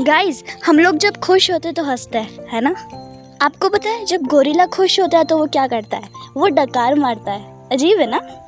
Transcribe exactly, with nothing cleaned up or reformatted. Guys, हम लोग जब खुश होते तो हंसते हैं, है ना। आपको पता है जब गोरिल्ला खुश होता है तो वो क्या करता है? वो डकार मारता है। अजीब है ना।